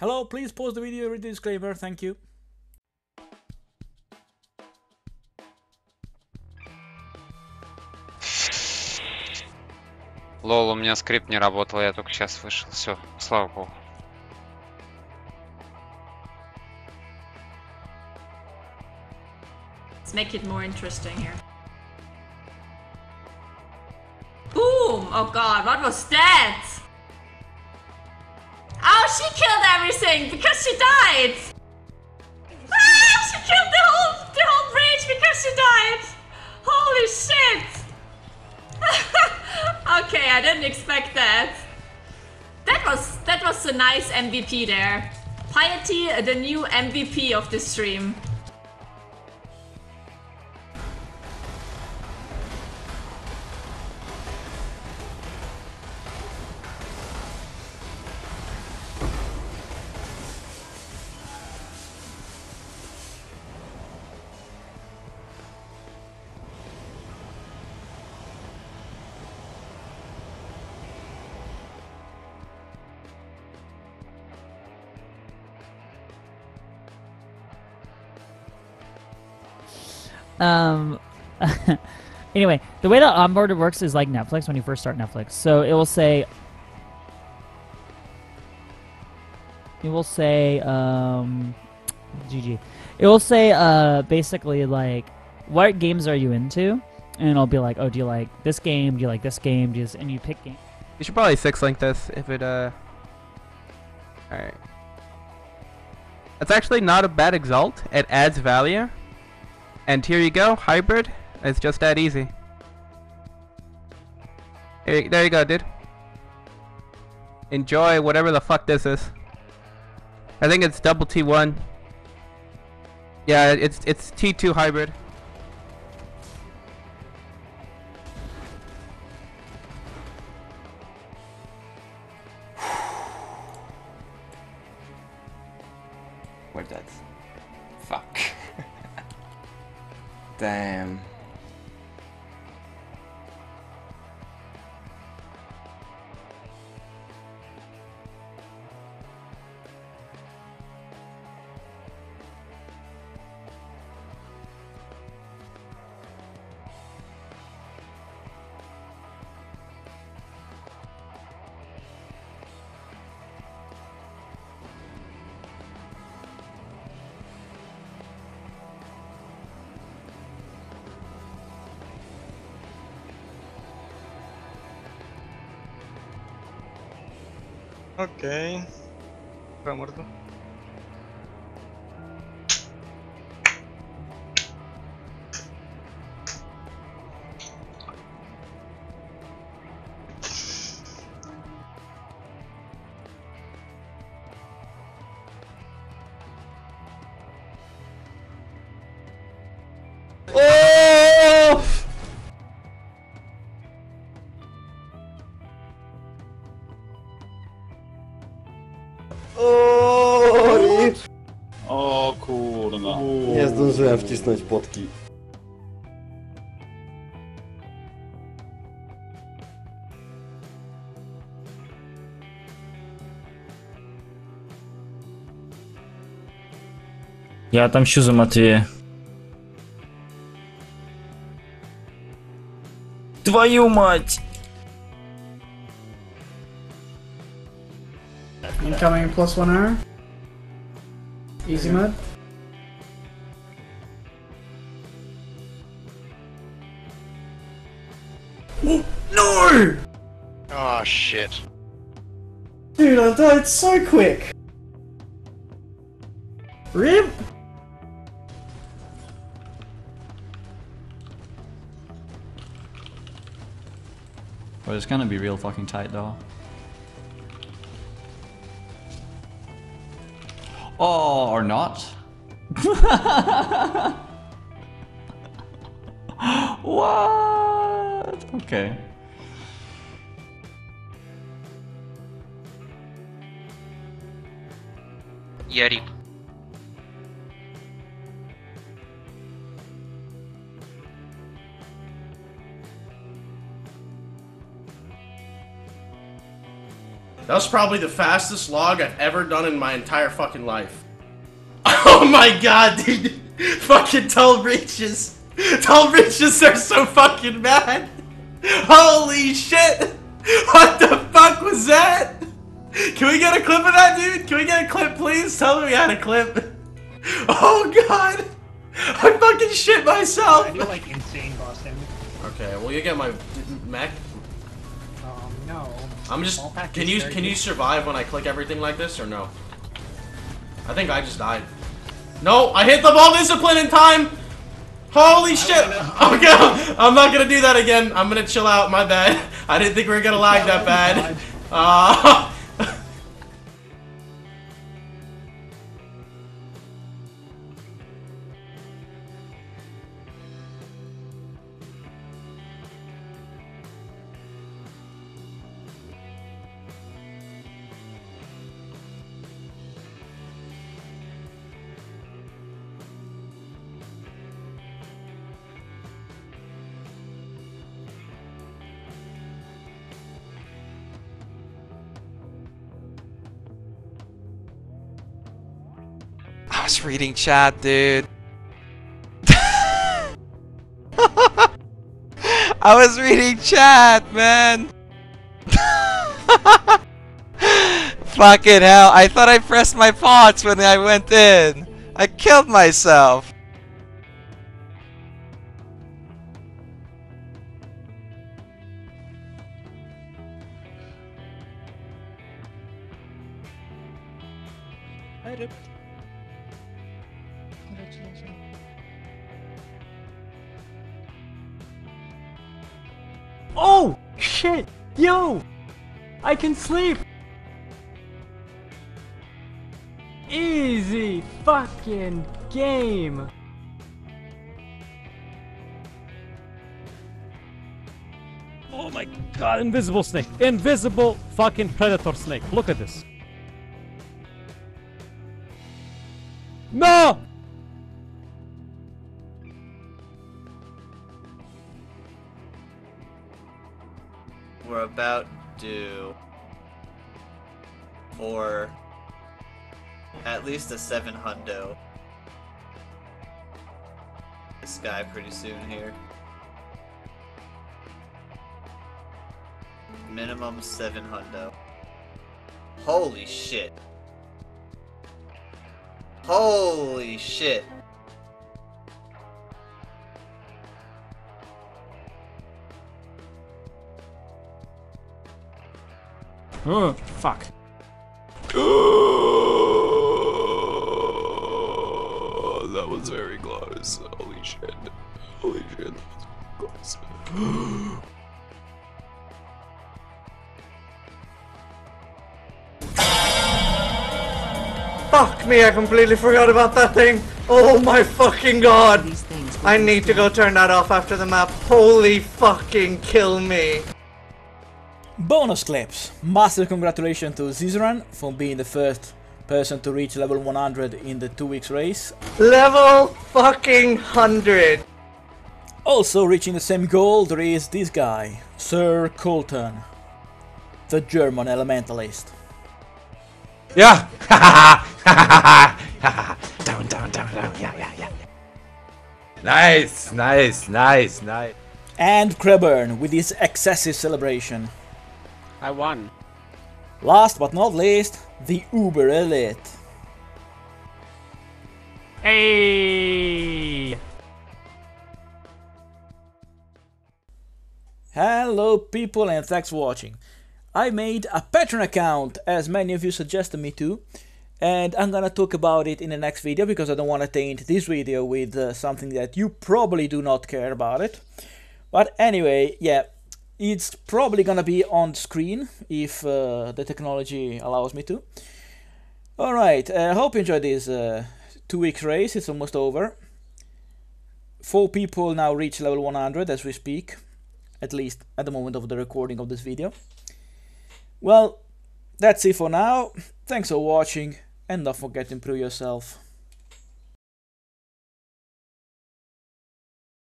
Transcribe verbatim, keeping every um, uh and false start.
Hello, please pause the video, read the disclaimer, thank you. Лол, у меня скрипт не работал, я только сейчас вышел. Все, слава богу. Let's make it more interesting here. Boom! Oh god, what was that? Oh, she killed everything because she died! Ah, she killed the whole, the whole bridge because she died! Holy shit! Okay, I didn't expect that. That was, that was a nice M V P there. Piety, the new M V P of the stream. Um, anyway, the way that onboarder works is like Netflix when you first start Netflix. So it will say, it will say, um, G G. It will say, uh, basically like, what games are you into? And it'll be like, oh, do you like this game? Do you like this game? Do you, and you pick game. You should probably six link this if it, uh, all right. That's actually not a bad exalt. It adds value. And here you go, hybrid. It's just that easy. There you, there you go, dude. Enjoy whatever the fuck this is. I think it's double T one. Yeah, it's it's T two hybrid. Where's that? Fuck. Damn. Ok, está muerto. O kurna. Nie zdążyłem wcisnąć potki. Я отомщу за Матвея. Твою мать! Incoming plus one hour. Easy mode. No! Oh shit. Dude, I died so quick. Rip. Well, it's gonna be real fucking tight though. Oh, or not? What? Okay. Yeti. That was probably the fastest log I've ever done in my entire fucking life. Oh my god, dude. Fucking Tall Breaches. Tall Breaches are so fucking mad. Holy shit. What the fuck was that? Can we get a clip of that, dude? Can we get a clip, please? Tell me we had a clip. Oh god. I fucking shit myself. I do like insane boss damage. Okay, well you get my mech. Um, no. I'm just. Can you can you survive when I click everything like this or no? I think I just died. No, I hit the ball discipline in time. Holy shit! Okay, I'm not gonna do that again. I'm gonna chill out. My bad. I didn't think we were gonna lag that bad. Uh. Reading chat, dude. I was reading chat, man. Fucking hell, I thought I pressed my pots when I went in. I killed myself. I did. Oh shit, yo, I can sleep. Easy fucking game. Oh my god, invisible snake, invisible fucking predator snake. Look at this. No. We're about to, for at least a seven hundo. This guy pretty soon here. Minimum seven hundo. Holy shit. Holy shit. Oh, fuck. Oh, that was very close. Holy shit. Holy shit, that was very close. Fuck me, I completely forgot about that thing. Oh my fucking god. I need to go turn that off after the map. Holy fucking kill me. Bonus clips! Massive congratulations to Zizoran for being the first person to reach level one hundred in the two weeks race. Level fucking one hundred! Also reaching the same goal there is this guy, Sir Colton, the German elementalist. Yeah! Down, down, down, down, yeah, yeah, yeah. Nice, nice, nice, nice. And Craeburn with his excessive celebration. I won. Last but not least, the TheUberElite. Hey! Hello people and thanks for watching. I made a Patreon account as many of you suggested me to, and I'm gonna talk about it in the next video because I don't want to taint this video with uh, something that you probably do not care about it. But anyway, yeah. It's probably gonna be on screen if uh, the technology allows me to. Alright, I uh, hope you enjoyed this uh, two week race, it's almost over. Four people now reach level one hundred as we speak, at least at the moment of the recording of this video. Well, that's it for now, thanks for watching and don't forget to improve yourself.